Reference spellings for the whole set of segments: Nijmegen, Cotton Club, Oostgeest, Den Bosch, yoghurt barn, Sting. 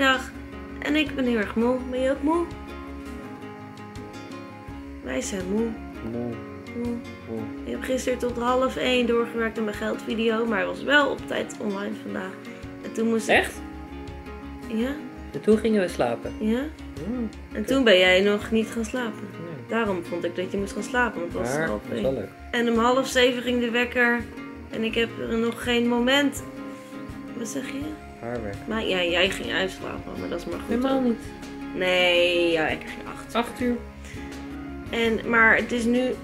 vrijdag en ik ben heel erg moe. Ben je ook moe? Wij zijn moe. Moe. Ik heb gisteren tot 12:30 doorgewerkt aan mijn geldvideo, maar hij was wel op tijd online vandaag. En toen moest ik... Echt? Ja. En toen gingen we slapen? Ja. En toen ben jij nog niet gaan slapen. Nee. Daarom vond ik dat je moest gaan slapen, want het was 12:30. En om 6:30 ging de wekker en ik heb er nog geen moment... Wat zeg je? Haarwerk. Maar ja, jij ging uitslapen, maar dat is maar goed. Helemaal niet. Nee, ja, ik ging 8 uur. En, maar het is nu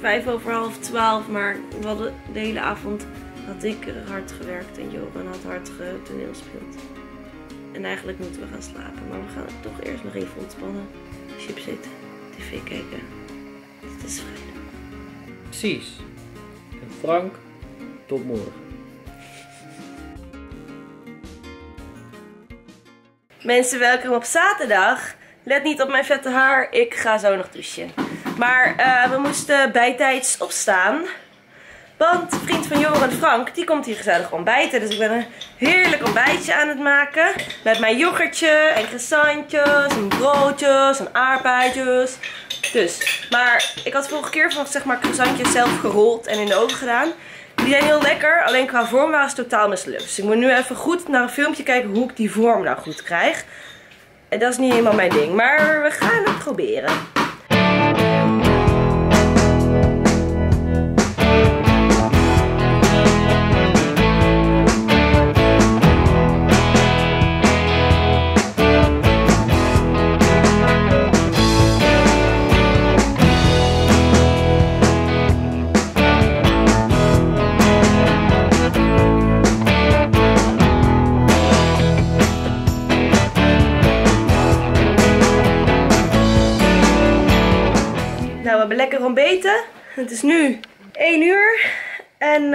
5 over half 12, maar we hadden de hele avond had ik hard gewerkt en Joran had hard toneelspeeld. En eigenlijk moeten we gaan slapen, maar we gaan toch eerst nog even ontspannen. Chips zitten, tv kijken. Het is vrijdag. Precies. En Frank, tot morgen. Mensen, welkom op zaterdag. Let niet op mijn vette haar, ik ga zo nog douchen. Maar we moesten bijtijds opstaan. Want een vriend van Joran, Frank, die komt hier gezellig ontbijten. Dus ik ben een heerlijk ontbijtje aan het maken. Met mijn yoghurtje en croissantjes en broodjes en aardbeidjes. Dus, maar ik had vorige keer van zeg maar croissantjes zelf gerold en in de oven gedaan. Die zijn heel lekker, alleen qua vorm waren ze totaal mislukt. Dus ik moet nu even goed naar een filmpje kijken hoe ik die vorm nou goed krijg. En dat is niet helemaal mijn ding, maar we gaan het proberen. Lekker ontbeten. Het is nu 1 uur en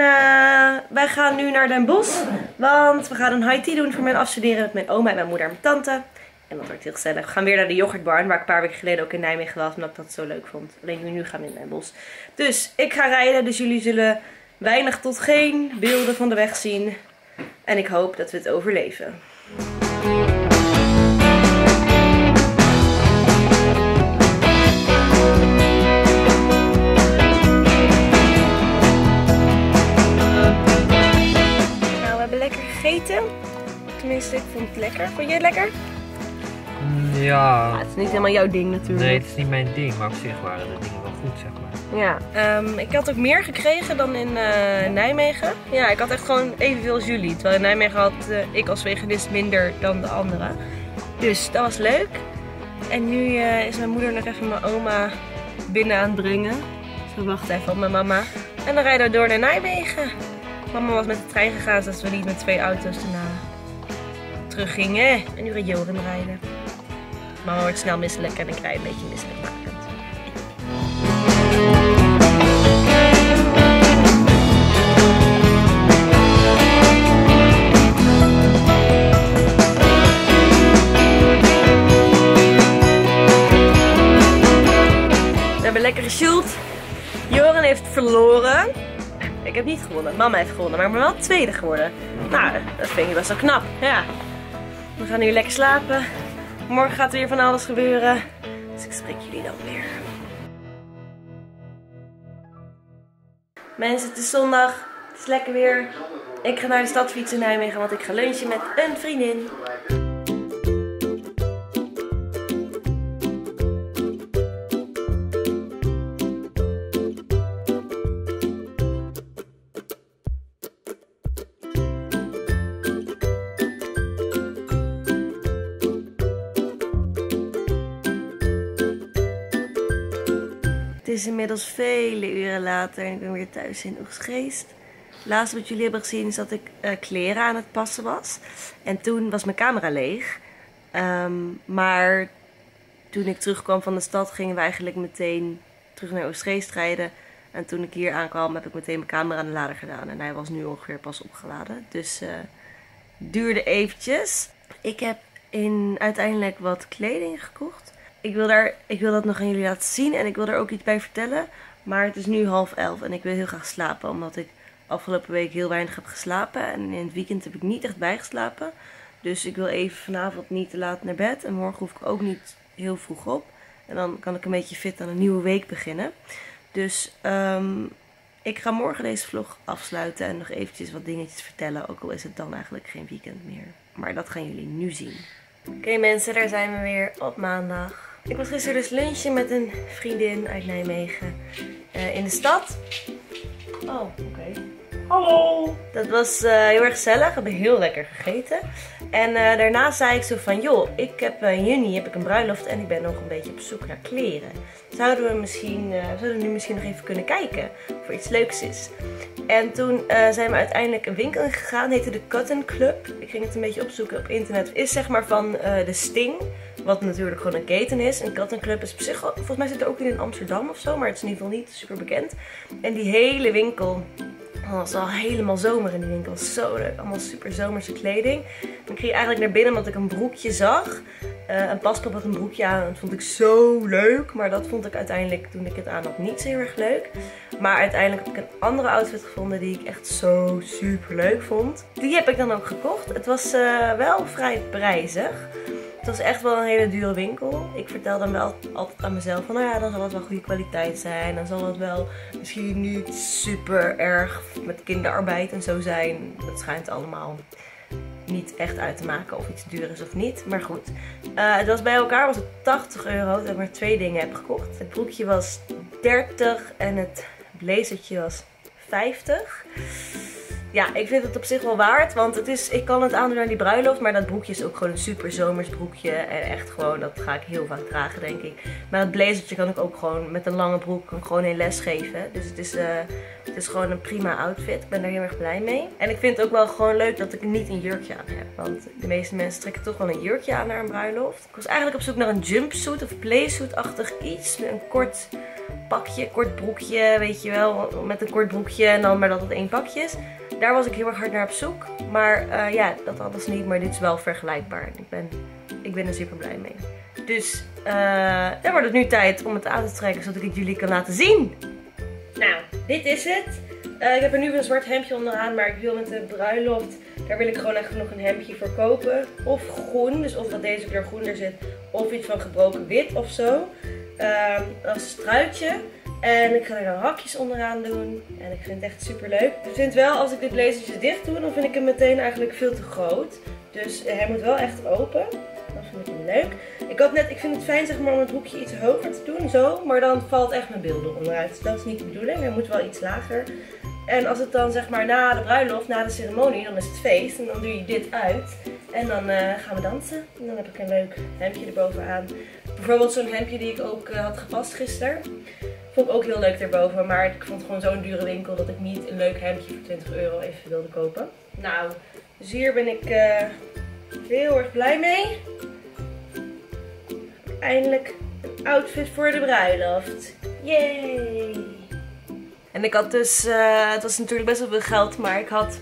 wij gaan nu naar Den Bosch, want we gaan een high tea doen voor mijn afstuderen met mijn oma en mijn moeder en mijn tante. En dat wordt heel gezellig. We gaan weer naar de yoghurtbarn, waar ik een paar weken geleden ook in Nijmegen was, omdat ik dat zo leuk vond. Alleen nu gaan we in Den Bosch. Dus ik ga rijden, dus jullie zullen weinig tot geen beelden van de weg zien. En ik hoop dat we het overleven. Gegeten. Tenminste, ik vond het lekker. Vond je het lekker? Ja. Het is niet helemaal jouw ding natuurlijk. Nee, het is niet mijn ding, maar op zich waren de dingen wel goed, zeg maar. Ja. Ik had ook meer gekregen dan in Nijmegen. Ja, ik had echt gewoon evenveel als jullie. Terwijl in Nijmegen had ik als veganist minder dan de anderen. Dus dat was leuk. En nu is mijn moeder nog even mijn oma binnen aan het brengen. Dus we wachten even op mijn mama. En dan rijden we door naar Nijmegen. Mama was met de trein gegaan, zodat we niet met 2 auto's daarna terug gingen. En nu gaat Joran rijden. Mama wordt snel misselijk en ik rijd een beetje misselijkmakend. We hebben lekker geshoeld. Joran heeft verloren. Ik heb niet gewonnen, mama heeft gewonnen, maar ik ben wel 2e geworden. Nou, dat vind ik best wel knap, ja. We gaan nu lekker slapen. Morgen gaat er weer van alles gebeuren. Dus ik spreek jullie dan weer. Mensen, het is zondag. Het is lekker weer. Ik ga naar de stad fietsen in Nijmegen, want ik ga lunchen met een vriendin. Het is inmiddels vele uren later en ik ben weer thuis in Oostgeest. Laatst wat jullie hebben gezien is dat ik kleren aan het passen was. En toen was mijn camera leeg. Maar toen ik terugkwam van de stad gingen we eigenlijk meteen terug naar Oostgeest rijden. En toen ik hier aankwam heb ik meteen mijn camera aan de lader gedaan. En hij was nu ongeveer pas opgeladen. Dus duurde eventjes. Ik heb uiteindelijk wat kleding gekocht. Ik wil dat nog aan jullie laten zien en ik wil er ook iets bij vertellen. Maar het is nu 22:30 en ik wil heel graag slapen. Omdat ik afgelopen week heel weinig heb geslapen. En in het weekend heb ik niet echt bijgeslapen. Dus ik wil even vanavond niet te laat naar bed. En morgen hoef ik ook niet heel vroeg op. En dan kan ik een beetje fit aan een nieuwe week beginnen. Dus ik ga morgen deze vlog afsluiten. En nog eventjes wat dingetjes vertellen. Ook al is het dan eigenlijk geen weekend meer. Maar dat gaan jullie nu zien. Oké, mensen, daar zijn we weer op maandag. Ik was gisteren dus lunchen met een vriendin uit Nijmegen in de stad. Oh, oké. Hallo! Dat was heel erg gezellig. We hebben heel lekker gegeten. En daarna zei ik zo van, joh, ik heb, in juni heb ik een bruiloft en ik ben nog een beetje op zoek naar kleren. Zouden we nu misschien nog even kunnen kijken of er iets leuks is. En toen zijn we uiteindelijk een winkel ingegaan. Het heette de Cotton Club. Ik ging het een beetje opzoeken op internet. Het is zeg maar van de Sting. Wat natuurlijk gewoon een keten is. En Cotton Club is op zich, volgens mij zit er ook in Amsterdam of zo. Maar het is in ieder geval niet super bekend. En die hele winkel, het was al helemaal zomer in die winkel. Zo leuk. Allemaal super zomerse kleding. En ik ging eigenlijk naar binnen omdat ik een broekje zag. Een paspop had een broekje aan. Dat vond ik zo leuk. Maar dat vond ik uiteindelijk toen ik het aan had niet zo heel erg leuk. Maar uiteindelijk heb ik een andere outfit gevonden die ik echt zo super leuk vond. Die heb ik dan ook gekocht. Het was wel vrij prijzig. Het was echt wel een hele dure winkel. Ik vertel dan wel altijd aan mezelf van, nou ja, dan zal het wel goede kwaliteit zijn. Dan zal het wel misschien niet super erg met kinderarbeid en zo zijn. Dat schijnt allemaal niet echt uit te maken of iets duur is of niet. Maar goed, het was bij elkaar was het 80 euro dat ik maar twee dingen heb gekocht. Het broekje was 30 en het blazertje was 50. Ja, ik vind het op zich wel waard, want het is, ik kan het aandoen naar die bruiloft, maar dat broekje is ook gewoon een super zomers broekje. En echt gewoon, dat ga ik heel vaak dragen, denk ik. Maar dat blazertje kan ik ook gewoon, met een lange broek, kan ik gewoon in les geven. Dus het is gewoon een prima outfit. Ik ben daar heel erg blij mee. En ik vind het ook wel gewoon leuk dat ik niet een jurkje aan heb. Want de meeste mensen trekken toch wel een jurkje aan naar een bruiloft. Ik was eigenlijk op zoek naar een jumpsuit of playsuit-achtig iets. Een kort pakje, kort broekje, weet je wel. Met een kort broekje en dan maar dat het één pakje is. Daar was ik heel erg hard naar op zoek. Maar ja, dat hadden ze niet. Maar dit is wel vergelijkbaar. Ik ben er super blij mee. Dus dan wordt het nu tijd om het aan te trekken. Zodat ik het jullie kan laten zien. Nou, dit is het. Ik heb er nu een zwart hemdje onderaan. Maar ik wil met de bruiloft, daar wil ik gewoon echt nog een hemdje voor kopen. Of groen. Dus of dat deze kleur groener zit. Of iets van gebroken wit of zo. Als een struitje. En ik ga er dan hakjes onderaan doen. En ik vind het echt super leuk. Ik vind wel, als ik dit blazertje dicht doe, dan vind ik hem meteen eigenlijk veel te groot. Dus hij moet wel echt open. Dat vind ik hem leuk. Ik vind het fijn zeg maar, om het broekje iets hoger te doen, zo. Maar dan valt echt mijn beeld onderuit. Dus dat is niet de bedoeling. Hij moet wel iets lager. En als het dan zeg maar na de bruiloft, na de ceremonie, dan is het feest. En dan doe je dit uit. En dan gaan we dansen. En dan heb ik een leuk hemdje erbovenaan. Bijvoorbeeld zo'n hemdje die ik ook had gepast gisteren. Vond ik ook heel leuk erboven, maar ik vond gewoon zo'n dure winkel dat ik niet een leuk hemdje voor 20 euro even wilde kopen. Nou, dus hier ben ik heel erg blij mee. Eindelijk een outfit voor de bruiloft. Yay! En ik had dus, het was natuurlijk best wel veel geld, maar ik had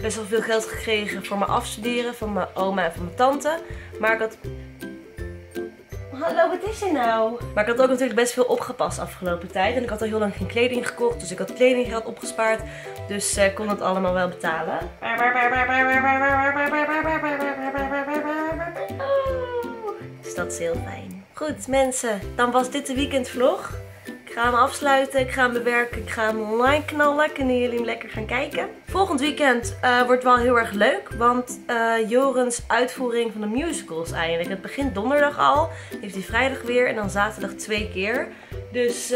best wel veel geld gekregen voor mijn afstuderen van mijn oma en van mijn tante. Maar ik had... Hallo, wat is er nou? Maar ik had ook natuurlijk best veel opgepast afgelopen tijd. En ik had al heel lang geen kleding gekocht. Dus ik had kledinggeld opgespaard. Dus ik kon het allemaal wel betalen. Dus dat is heel fijn. Goed mensen, dan was dit de weekendvlog. Ik ga hem afsluiten, ik ga hem bewerken, ik ga hem online knallen. Kunnen jullie hem lekker gaan kijken? Volgend weekend wordt wel heel erg leuk, want Jorens uitvoering van de musicals eindelijk. Het begint donderdag al, heeft hij vrijdag weer en dan zaterdag 2 keer. Dus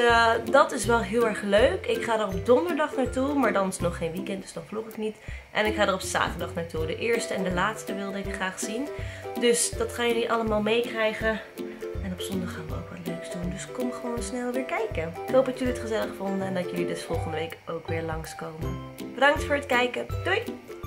dat is wel heel erg leuk. Ik ga er op donderdag naartoe, maar dan is het nog geen weekend, dus dan vlog ik niet. En ik ga er op zaterdag naartoe. De eerste en de laatste wilde ik graag zien. Dus dat gaan jullie allemaal meekrijgen. En op zondag gaan we ook wat leuks doen, dus kom gewoon snel weer kijken. Ik hoop dat jullie het gezellig vonden en dat jullie dus volgende week ook weer langskomen. Bedankt voor het kijken. Doei!